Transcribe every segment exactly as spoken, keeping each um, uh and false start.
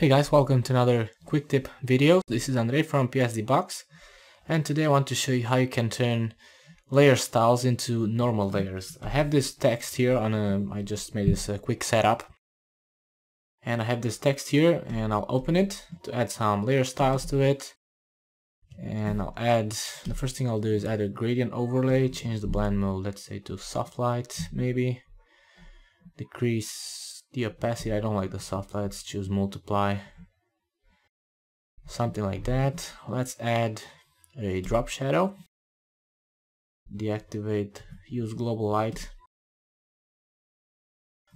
Hey guys, welcome to another quick tip video. This is Andrei from P S D Box, and today I want to show you how you can turn layer styles into normal layers. I have this text here on a, I just made this a quick setup, and I have this text here, and I'll open it to add some layer styles to it. And I'll add, the first thing I'll do is add a gradient overlay, change the blend mode, let's say to soft light maybe, decrease the opacity, I don't like the soft light, let's choose multiply, something like that. Let's add a drop shadow, deactivate, use global light.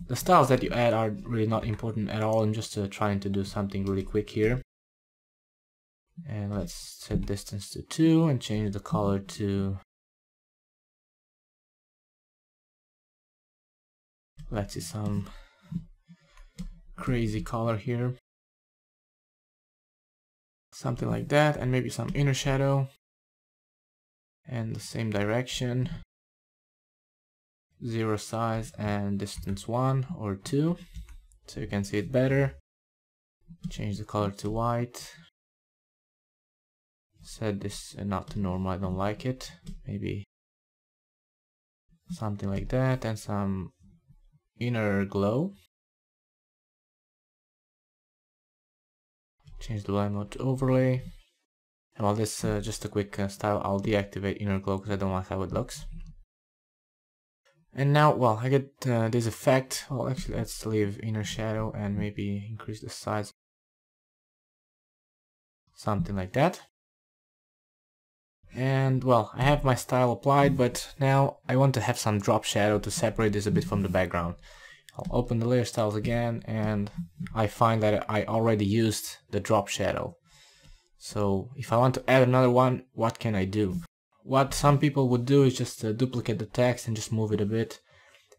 The styles that you add are really not important at all, I'm just uh, trying to do something really quick here. And let's set distance to two and change the color to, let's see, some crazy color here, something like that, and maybe some inner shadow, and the same direction, zero size and distance one or two so you can see it better. Change the color to white, set this not to normal, I don't like it, maybe something like that, and some inner glow. Change the blend mode to overlay, and while this uh, just a quick uh, style, I'll deactivate inner glow because I don't like how it looks. And now, well, I get uh, this effect. Well, actually, let's leave inner shadow and maybe increase the size, something like that. And well, I have my style applied, but now I want to have some drop shadow to separate this a bit from the background. I'll open the layer styles again, and I find that I already used the drop shadow. So if I want to add another one, what can I do? What some people would do is just uh, duplicate the text and just move it a bit,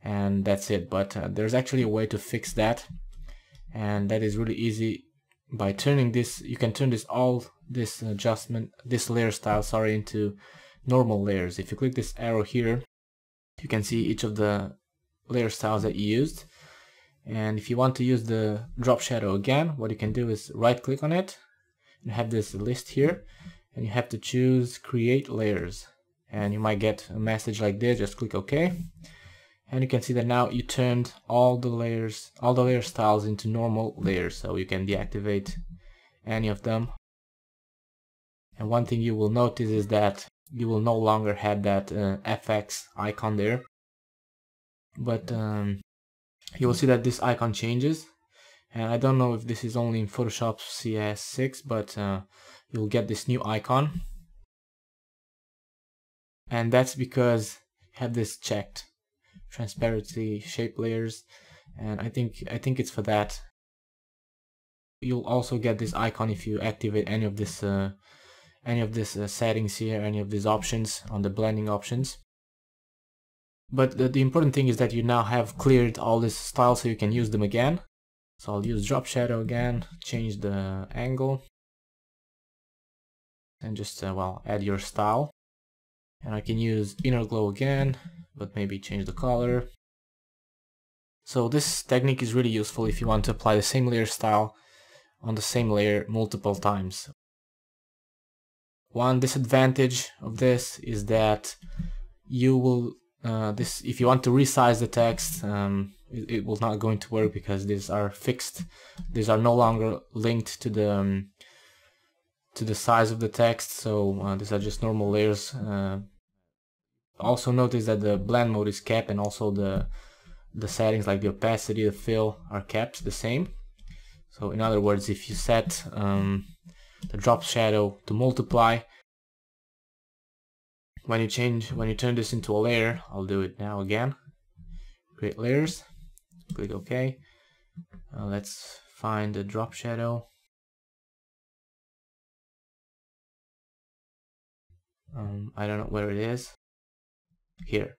and that's it. But uh, there's actually a way to fix that, and that is really easy by turning this. You can turn this all this adjustment, this layer style, sorry, into normal layers. If you click this arrow here, you can see each of the layer styles that you used, and if you want to use the drop shadow again, what you can do is right click on it and have this list here, and you have to choose create layers, and you might get a message like this. Just click OK, and you can see that now you turned all the layers, all the layer styles into normal layers, so you can deactivate any of them. And one thing you will notice is that you will no longer have that uh, F X icon there, but um, you will see that this icon changes, and I don't know if this is only in Photoshop C S six, but uh, you'll get this new icon, and that's because you have this checked, transparency shape layers, and I think I think it's for that. You'll also get this icon if you activate any of this uh, any of this uh, settings here, any of these options on the blending options. But the, the important thing is that you now have cleared all this style so you can use them again. So I'll use drop shadow again, change the angle, and just uh, well, add your style. And I can use inner glow again, but maybe change the color. So this technique is really useful if you want to apply the same layer style on the same layer multiple times. One disadvantage of this is that you will Uh, this, if you want to resize the text, um, it, it will not going to work because these are fixed. These are no longer linked to the um, to the size of the text, so uh, these are just normal layers. Uh, also notice that the blend mode is kept, and also the the settings like the opacity, the fill are kept the same. So in other words, if you set um, the drop shadow to multiply, When you change, when you turn this into a layer, I'll do it now again. Create layers, click OK. Uh, let's find a drop shadow. Um, I don't know where it is. Here,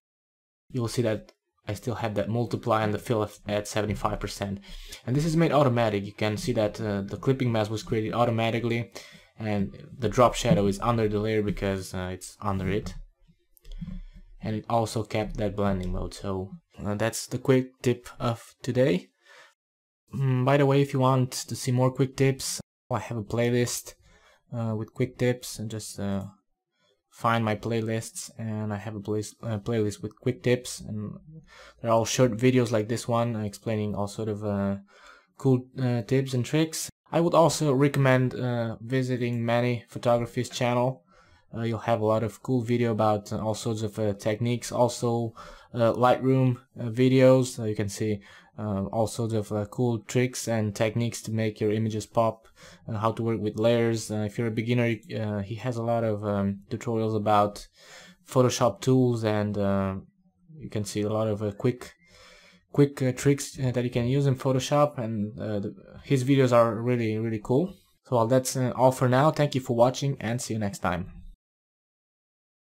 you'll see that I still have that multiply and the fill at seventy-five percent. And this is made automatic. You can see that uh, the clipping mask was created automatically, and the drop shadow is under the layer because uh, it's under it, and it also kept that blending mode. So uh, that's the quick tip of today. By the way, if you want to see more quick tips, I have a playlist uh, with quick tips, and just uh, find my playlists, and I have a play uh, playlist with quick tips, and they're all short videos like this one explaining all sort of uh, cool uh, tips and tricks. I would also recommend uh, visiting Manny Photography's channel. Uh, you'll have a lot of cool video about uh, all sorts of uh, techniques, also uh, Lightroom uh, videos. Uh, you can see uh, all sorts of uh, cool tricks and techniques to make your images pop, uh, how to work with layers. Uh, if you're a beginner, uh, he has a lot of um, tutorials about Photoshop tools, and uh, you can see a lot of uh, quick quick uh, tricks uh, that you can use in Photoshop, and uh, the, his videos are really really cool. So well, that's uh, all for now. Thank you for watching, and see you next time.